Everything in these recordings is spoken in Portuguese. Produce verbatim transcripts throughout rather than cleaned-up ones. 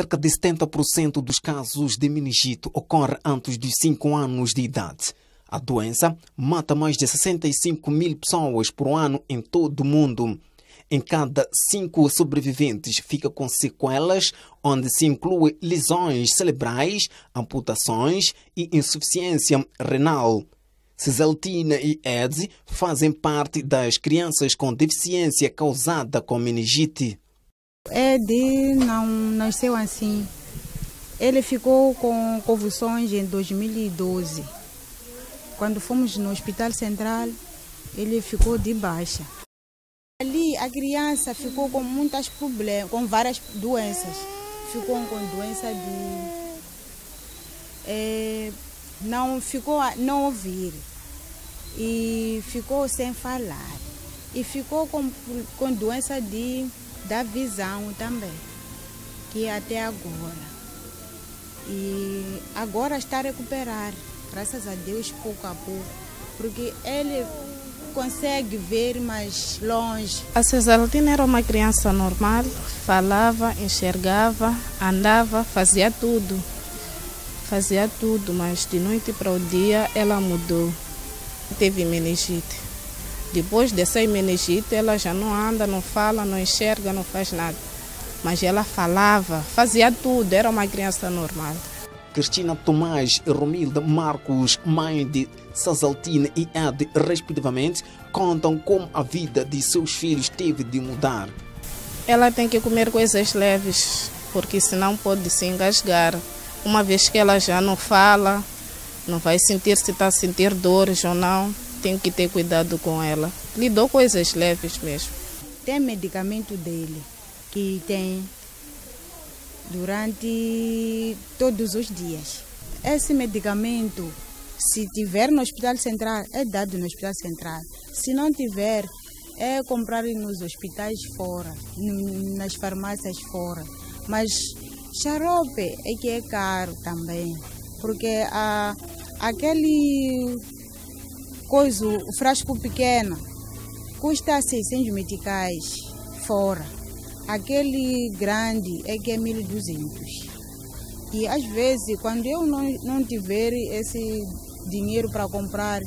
cerca de setenta por cento dos casos de meningite ocorre antes dos cinco anos de idade. A doença mata mais de sessenta e cinco mil pessoas por ano em todo o mundo. Em cada cinco sobreviventes fica com sequelas, onde se inclui lesões cerebrais, amputações e insuficiência renal. Cesaltina e Edzi fazem parte das crianças com deficiência causada com meningite. Edzi não nasceu assim. Ele ficou com convulsões em dois mil e doze. Quando fomos no hospital central, ele ficou de baixa. Ali a criança ficou com muitos problemas, com várias doenças. Ficou com doença de... É, não ficou a não ouvir. E ficou sem falar. E ficou com, com doença de, da visão também, que até agora. E agora está a recuperar. Graças a Deus, pouco a pouco, porque ele consegue ver mais longe. A Cesaltina era uma criança normal, falava, enxergava, andava, fazia tudo. Fazia tudo, mas de noite para o dia ela mudou. Teve meningite. Depois dessa meningite, ela já não anda, não fala, não enxerga, não faz nada. Mas ela falava, fazia tudo, era uma criança normal. Cristina Tomás e Romilde, Marcos, mãe de Cesaltina e Edzi, respectivamente, contam como a vida de seus filhos teve de mudar. Ela tem que comer coisas leves, porque senão pode se engasgar. Uma vez que ela já não fala, não vai sentir se está a sentir dores ou não, tem que ter cuidado com ela. Lhe dou coisas leves mesmo. Tem medicamento dele, que tem... durante todos os dias. Esse medicamento, se tiver no hospital central, é dado no hospital central. Se não tiver, é comprar nos hospitais fora, nas farmácias fora. Mas xarope é que é caro também, porque a, aquele coisa, o frasco pequeno, custa seiscentos meticais fora. Aquele grande é que é mil e duzentos. E às vezes, quando eu não, não tiver esse dinheiro para comprar,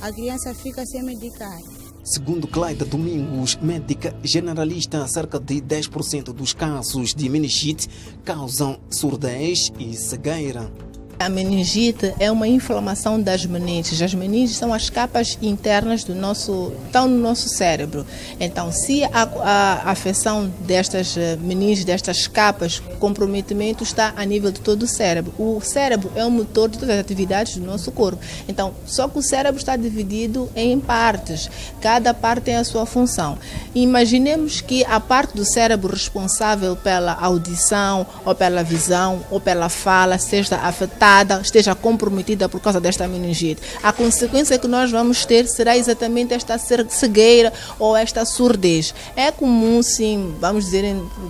a criança fica sem medicar. Segundo Cláudia Domingos, médica generalista, cerca de dez por cento dos casos de meningite causam surdez e cegueira. A meningite é uma inflamação das meninges. As meninges são as capas internas do nosso, estão no nosso cérebro. Então, se a, a afecção destas meninges, destas capas, comprometimento está a nível de todo o cérebro. O cérebro é o motor de todas as atividades do nosso corpo. Então, só que o cérebro está dividido em partes. Cada parte tem a sua função. Imaginemos que a parte do cérebro responsável pela audição, ou pela visão, ou pela fala, seja afetada, esteja comprometida por causa desta meningite. A consequência que nós vamos ter será exatamente esta cegueira ou esta surdez. É comum, sim, vamos dizer,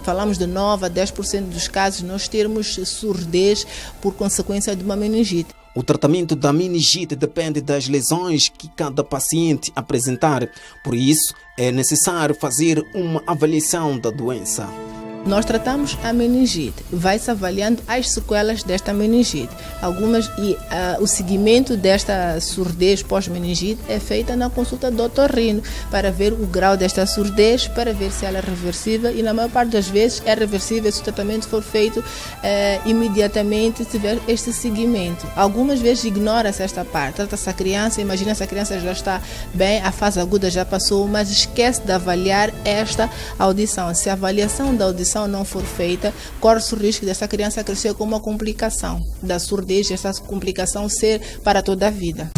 falamos de nove a dez por cento dos casos, nós termos surdez por consequência de uma meningite. O tratamento da meningite depende das lesões que cada paciente apresentar. Por isso, é necessário fazer uma avaliação da doença. Nós tratamos a meningite, vai-se avaliando as sequelas desta meningite. Algumas e uh, o seguimento desta surdez pós-meningite é feita na consulta do otorrino para ver o grau desta surdez, para ver se ela é reversível, e na maior parte das vezes é reversível se o tratamento for feito uh, imediatamente, se tiver este seguimento. Algumas vezes ignora-se esta parte, trata-se a criança, imagina se a criança já está bem, a fase aguda já passou, mas esquece de avaliar esta audição. Se a avaliação da audição não for feita, corre-se o risco dessa criança crescer com uma complicação da surdez, essa complicação ser para toda a vida.